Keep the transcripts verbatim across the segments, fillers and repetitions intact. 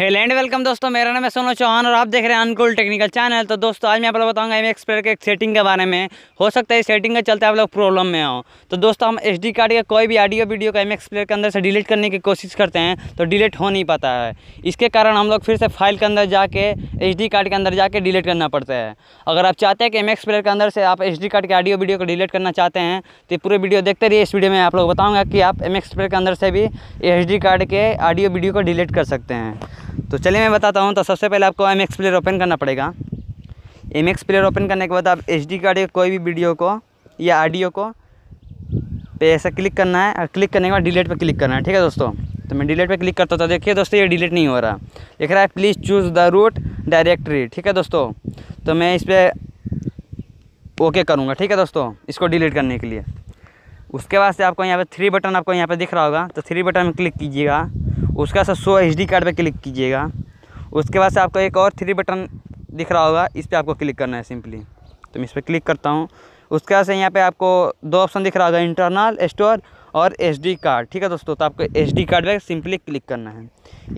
Hello and welcome दोस्तों, मेरा नाम है सोनू चौहान और आप देख रहे हैं अनकोल टेक्निकल चैनल। तो दोस्तों आज मैं आप लोग बताऊंगा एम एक्सप्लेर के एक सेटिंग के बारे में। हो सकता है इस सेटिंग के चलते आप लोग प्रॉब्लम में आओ। तो दोस्तों हम एसडी कार्ड के कोई भी ऑडियो वीडियो को एम एक्सप्लेर के अंदर से डिलीट करने की कोशिश करते हैं तो डिलीट हो नहीं पाता है। इसके कारण हम लोग फिर से फाइल के अंदर जाके एसडी कार्ड के अंदर जाके डिलीट करना पड़ता है। अगर आप चाहते हैं कि एम एक्सप्लेर के अंदर से आप एसडी कार्ड के ऑडियो वीडियो को डिलीट करना चाहते हैं तो पूरे वीडियो देखते रहिए। इस वीडियो में आप लोग बताऊँगा कि आप एम एक्सप्लेर के अंदर से भी एसडी कार्ड के ऑडियो वीडियो को डिलीट कर सकते हैं। तो चलिए मैं बताता हूँ। तो सबसे पहले आपको एम एक्स प्लेयर ओपन करना पड़ेगा। एम एक्स प्लेयर ओपन करने के बाद आप एच डी कार्ड के कोई भी वीडियो को या ऑडियो को पे ऐसा क्लिक करना है और क्लिक करने के बाद डिलीट पे क्लिक करना है। ठीक है दोस्तों, तो मैं डिलीट पे क्लिक करता था। देखिए दोस्तों ये डिलीट नहीं हो रहा, देख रहा है please choose the root directory. ठीक है दोस्तों, तो मैं इस पर ओके करूँगा। ठीक है दोस्तों, इसको डिलीट करने के लिए उसके बाद से आपको यहाँ पर थ्री बटन आपको यहाँ पर दिख रहा होगा, तो थ्री बटन में क्लिक कीजिएगा। उसका साथ शो एच डी कार्ड पर क्लिक कीजिएगा। उसके बाद से आपको एक और थ्री बटन दिख रहा होगा, इस पर आपको क्लिक करना है सिंपली। तो मैं इस पर क्लिक करता हूँ। उसके बाद से यहाँ पे आपको दो ऑप्शन दिख रहा होगा, इंटरनल स्टोर और एच डी कार्ड। ठीक है दोस्तों, तो आपको एच डी कार्ड पर सिंपली क्लिक करना है।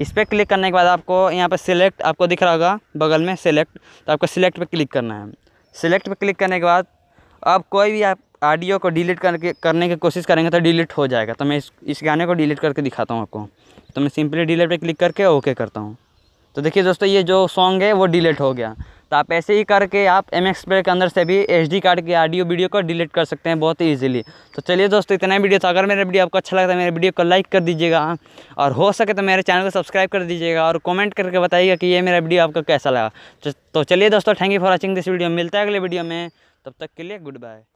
इस पर क्लिक करने के बाद आपको यहाँ पर सिलेक्ट आपको दिख रहा होगा बगल में सिलेक्ट, तो आपको सिलेक्ट पर क्लिक करना है। सिलेक्ट पर क्लिक करने के बाद आप कोई भी आप ऑडियो को डिलीट करके करने की कोशिश करेंगे तो डिलीट हो जाएगा। तो मैं इस इस गाने को डिलीट करके दिखाता हूँ आपको। तो मैं सिंपली डिलीट पे क्लिक करके ओके करता हूँ। तो देखिए दोस्तों ये जो सॉन्ग है वो डिलीट हो गया। तो आप ऐसे ही करके आप एम एक्स प्लेयर के अंदर से भी एसडी कार्ड के ऑडियो वीडियो को डिलीट कर सकते हैं बहुत ही ईजिली। तो चलिए दोस्तों इतना वीडियो था। अगर मेरा वीडियो आपको अच्छा लगता है मेरे वीडियो को लाइक कर दीजिएगा और हो सके तो मेरे चैनल को सब्सक्राइब कर दीजिएगा और कमेंट करके बताइएगा कि ये मेरा वीडियो आपको कैसा लगा। तो चलिए दोस्तों, thank you for watching this video. मिलता है अगले वीडियो में, तब तक के लिए गुड बाय।